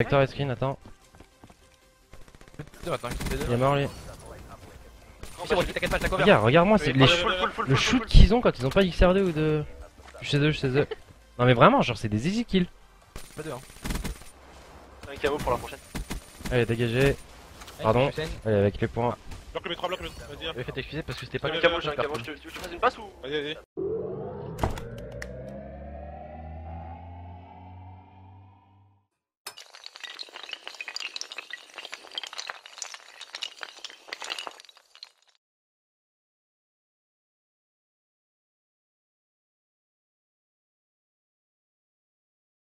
Vector et screen, attends. Il est mort lui. Regarde-moi, c'est le shoot qu'ils ont quand ils ont pas XR2 ou de. Je sais deux. Non mais vraiment, genre c'est des easy kills. Pas deux, hein. Un KO pour la prochaine. Allez, dégagez. Pardon. Allez, avec les points. Bloque le B3, vas-y. Je vais t'excuser parce que c'était pas un KO, je te fais une passe ou. Vas-y, vas-y.